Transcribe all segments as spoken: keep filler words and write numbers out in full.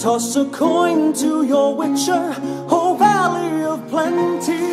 Toss a coin to your witcher, O valley of plenty.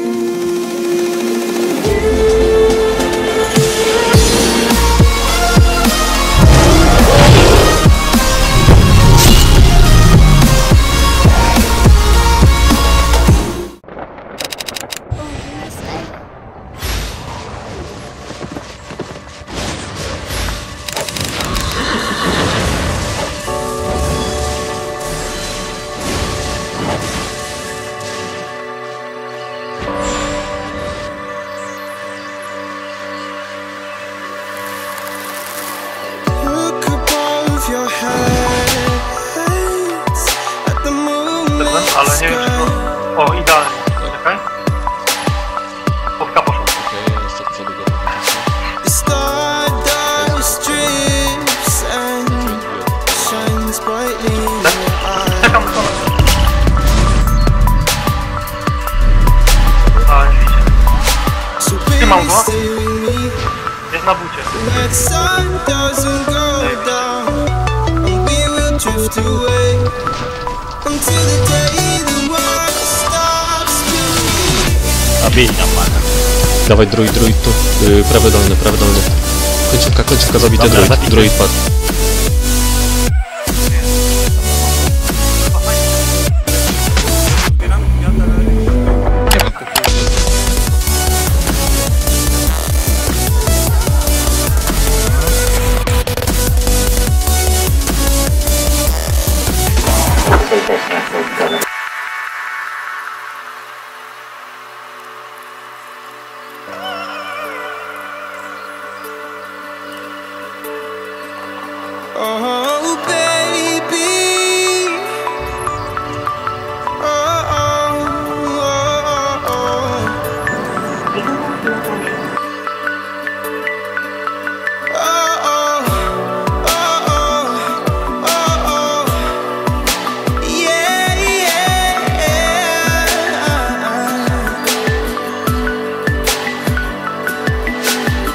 Ale nie wiem, czy to... O, idealnie. Czekaj. Powka poszła. Okej, jeszcze przodu go. Czekam w stronę. A, nie widzę. Trzymał go. Jest na bucie. A biej na pana. Dawaj druid, druid tu. Yy, prawy dolny, prawy dolny. Końcówka, końcówka, zabity druid. Druid padł. Oh baby, oh oh oh, yeah yeah.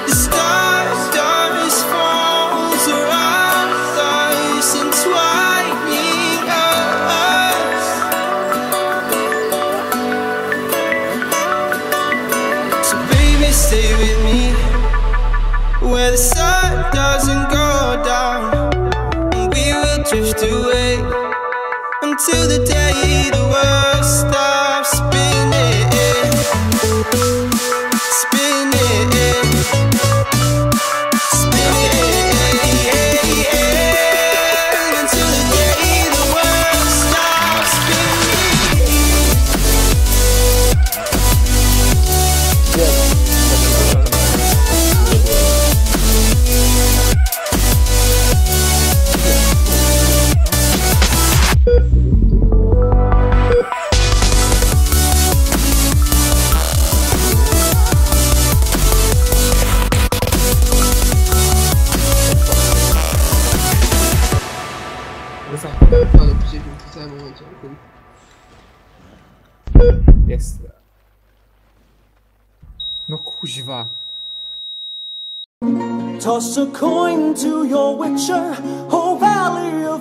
The stars, stars falls around. Stay with me, where the sun doesn't go down, and we will drift away, until the day the world stops spinning, spinning, spinning, until the day the world stops spinning. Yeah. Ale przyjdziemy w tym samym momencie. Jest. No kuźwa. Toss a coin to your witcher, O valley of